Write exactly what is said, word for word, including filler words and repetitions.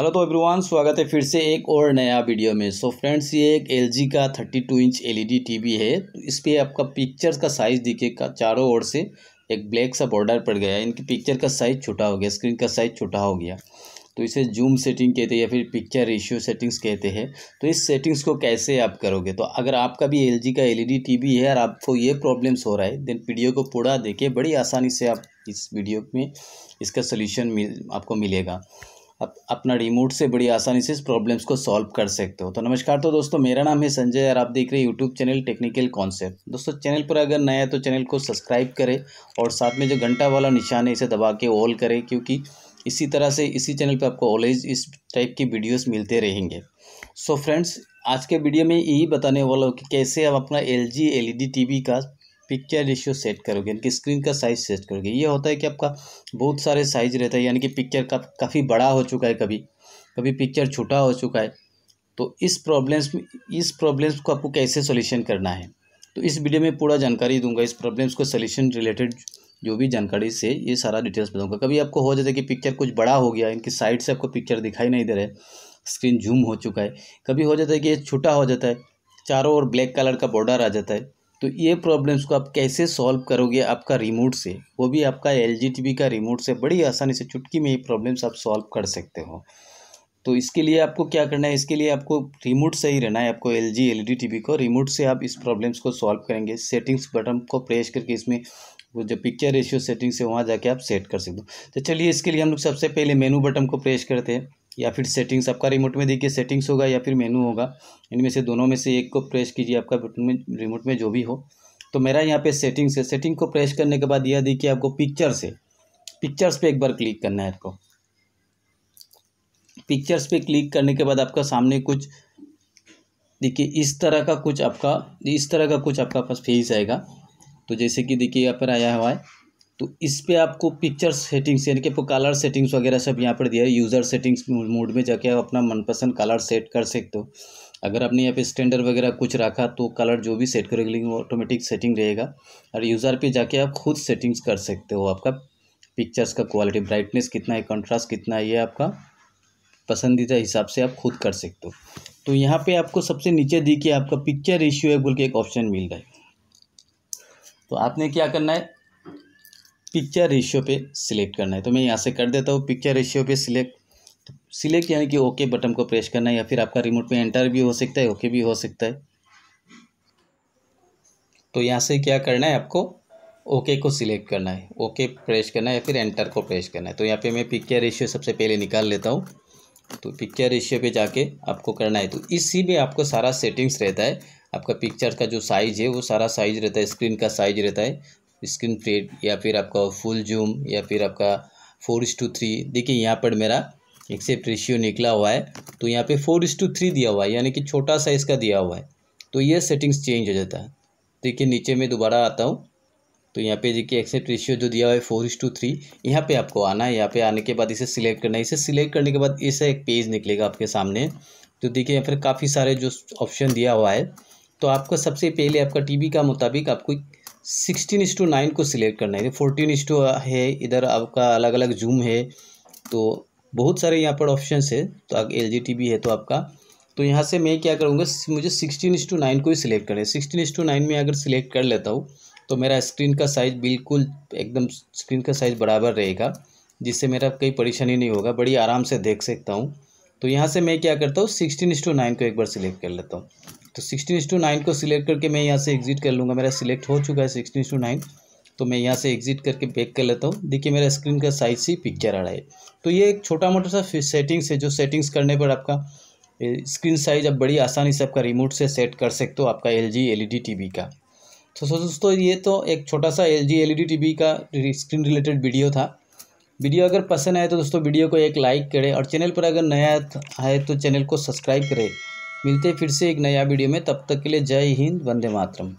Hello तो everyone, स्वागत है फिर से एक और नया वीडियो में। सो so फ्रेंड्स, ये एक एल जी का thirty two inch L E D TV है। तो इस पर आपका पिक्चर का साइज़ दिखेगा, चारों ओर से एक ब्लैक सा बॉर्डर पड़ गया है। इनकी पिक्चर का साइज़ छोटा हो गया, स्क्रीन का साइज़ छोटा हो गया। तो इसे जूम सेटिंग कहते हैं या फिर पिक्चर रेशियो सेटिंग्स कहते हैं। तो इस सेटिंग्स को कैसे आप करोगे? तो अगर आपका भी एल जी का एल ई डी टीवी है और आपको ये प्रॉब्लम्स हो रहा है, देन वीडियो को पूरा देखिए। बड़ी आसानी से आप इस वीडियो में इसका सोल्यूशन मिल आपको मिलेगा। आप अपना रिमोट से बड़ी आसानी से इस प्रॉब्लम्स को सॉल्व कर सकते हो। तो नमस्कार तो दोस्तों, मेरा नाम है संजय और आप देख रहे हैं यूट्यूब चैनल टेक्निकल कॉन्सेप्ट। दोस्तों, चैनल पर अगर नया है तो चैनल को सब्सक्राइब करें और साथ में जो घंटा वाला निशान है इसे दबा के ऑल करें, क्योंकि इसी तरह से इसी चैनल पर आपको ऑलवेज इस टाइप की वीडियोस मिलते रहेंगे। सो फ्रेंड्स, आज के वीडियो में यही बताने वाला हूँ कि कैसे आप अपना L G L E D T V का पिक्चर रेशियो सेट करोगे, इनकी स्क्रीन का साइज़ सेट करोगे। ये होता है कि आपका बहुत सारे साइज़ रहता है, यानी कि पिक्चर का काफ़ी बड़ा हो चुका है, कभी कभी पिक्चर छोटा हो चुका है। तो इस प्रॉब्लम्स में इस प्रॉब्लम्स को आपको कैसे सोल्यूशन करना है, तो इस वीडियो में पूरा जानकारी दूंगा। इस प्रॉब्लम्स को सोल्यूशन रिलेटेड जो भी जानकारी से ये सारा डिटेल्स बताऊँगा। कभी आपको हो जाता है कि पिक्चर कुछ बड़ा हो गया, इनकी साइड से आपको पिक्चर दिखाई नहीं दे रहा है, स्क्रीन जूम हो चुका है। कभी हो जाता है कि ये छोटा हो जाता है, चारों ओर ब्लैक कलर का बॉर्डर आ जाता है। तो ये प्रॉब्लम्स को आप कैसे सॉल्व करोगे आपका रिमोट से, वो भी आपका एल जी टीवी का रिमोट से बड़ी आसानी से चुटकी में ये प्रॉब्लम्स आप सॉल्व कर सकते हो। तो इसके लिए आपको क्या करना है, इसके लिए आपको रिमोट से ही रहना है। आपको L G L E D TV को रिमोट से आप इस प्रॉब्लम्स को सॉल्व करेंगे। सेटिंग्स बटन को प्रेस करके इसमें वो जो पिक्चर रेशियो सेटिंग्स है वहाँ जाके आप सेट कर सकते हो। तो चलिए, इसके लिए हम लोग सबसे पहले मेनू बटन को प्रेस करते हैं या फिर सेटिंग्स। आपका रिमोट में देखिए सेटिंग्स होगा या फिर मेनू होगा, इनमें से दोनों में से एक को प्रेस कीजिए, आपका बटन में रिमोट में जो भी हो। तो मेरा यहाँ पे सेटिंग्स है। सेटिंग को प्रेस करने के बाद यह देखिए आपको पिक्चर से पिक्चर्स पे एक बार क्लिक करना है। आपको पिक्चर्स पे क्लिक करने के बाद आपका सामने कुछ देखिए इस तरह का कुछ आपका इस तरह का कुछ आपका पास फेस आएगा। तो जैसे कि देखिए यहाँ पर आया हुआ है। तो इस पे आपको पिक्चर सेटिंग्स यानी कि आपको कलर सेटिंग्स वगैरह सब यहाँ पर दिया है। यूज़र सेटिंग्स मोड में जाके आप अपना मनपसंद कलर सेट कर सकते हो। अगर आपने यहाँ पे स्टैंडर्ड वगैरह कुछ रखा तो कलर जो भी सेट करोगे लेकिन ऑटोमेटिक सेटिंग रहेगा। और यूज़र पे जाके आप खुद सेटिंग्स कर सकते हो, आपका पिक्चर्स का क्वालिटी, ब्राइटनेस कितना है, कंट्रास्ट कितना है, ये आपका पसंदीदा हिसाब से आप खुद कर सकते हो। तो यहाँ पर आपको सबसे नीचे देखिए आपका पिक्चर रेशियो बोल के एक ऑप्शन मिल रहा है। तो आपने क्या करना है, पिक्चर रेशियो पे सिलेक्ट करना है। तो मैं यहाँ से कर देता हूँ पिक्चर रेशियो पे सिलेक्ट। सिलेक्ट यानी कि ओके बटन को प्रेस करना है या फिर आपका रिमोट में एंटर भी हो सकता है, ओके भी हो सकता है। तो यहाँ से क्या करना है, आपको ओके को सिलेक्ट करना है, ओके प्रेस करना है या फिर एंटर को प्रेस करना है। तो यहाँ पे मैं पिक्चर रेशियो सबसे पहले निकाल लेता हूँ। तो पिक्चर रेशियो पे जाके आपको करना है। तो इसी में आपको सारा सेटिंग्स रहता है। आपका पिक्चर का जो साइज़ है वो सारा साइज़ रहता है, स्क्रीन का साइज़ रहता है, स्क्रीन प्रिंट या फिर आपका फुल जूम या फिर आपका फोर इस टू थ्री। देखिए यहाँ पर मेरा एक्सेप्ट रेशियो निकला हुआ है। तो यहाँ पे फोर इस टू थ्री दिया हुआ है, यानी कि छोटा साइज़ का दिया हुआ है। तो ये सेटिंग्स चेंज हो जाता है। देखिए नीचे में दोबारा आता हूँ। तो यहाँ पे देखिए एक्सेप्ट रेशियो जो दिया हुआ है फोर इस टू थ्री, यहाँ पर आपको आना है। यहाँ पर आने के बाद इसे सिलेक्ट करना है। इसे सिलेक्ट करने के बाद ऐसा एक पेज निकलेगा आपके सामने। तो देखिए यहाँ पर काफ़ी सारे जो ऑप्शन दिया हुआ है। तो आपको सबसे पहले आपका टी वी का मुताबिक आपको सिक्सटीन इस टू नाइन को सिलेक्ट करना है। फोर्टीन इस टू है, इधर आपका अलग अलग जूम है। तो बहुत सारे यहाँ पर ऑप्शंस है। तो एल जी टी वी है तो आपका, तो यहाँ से मैं क्या करूँगा, मुझे सिक्सटीन इस टू नाइन को ही सिलेक्ट करना है। सिक्सटीन इस टू नाइन में अगर सिलेक्ट कर लेता हूँ तो मेरा स्क्रीन का साइज़ बिल्कुल एकदम स्क्रीन का साइज़ बराबर रहेगा, जिससे मेरा कोई परेशानी नहीं होगा, बड़ी आराम से देख सकता हूँ। तो यहाँ से मैं क्या करता हूँ, सिक्सटीन इस टू नाइन को एक बार सिलेक्ट कर लेता हूँ। तो सिक्सटीन इस टू नाइन को सिलेक्ट करके मैं यहाँ से एग्जिट कर लूँगा। मेरा सिलेक्ट हो चुका है सिक्सटीन इस टू नाइन। तो मैं यहाँ से एग्जिट करके बैक कर लेता हूँ। देखिए मेरा स्क्रीन का साइज़ ही पिक्चर आ रहा है। तो ये एक छोटा मोटा सा सेटिंग्स है, जो सेटिंग्स करने पर आपका स्क्रीन साइज़ आप बड़ी आसानी से आपका रिमोट से सेट कर सकते हो, आपका L G L E D T V का। तो दोस्तों, ये तो एक छोटा सा L G L E D T V का स्क्रीन रिलेटेड वीडियो था। वीडियो अगर पसंद आए तो दोस्तों वीडियो को एक लाइक करें और चैनल पर अगर नया आए तो चैनल को सब्सक्राइब करें। मिलते हैं फिर से एक नया वीडियो में, तब तक के लिए जय हिंद, वंदे मातरम।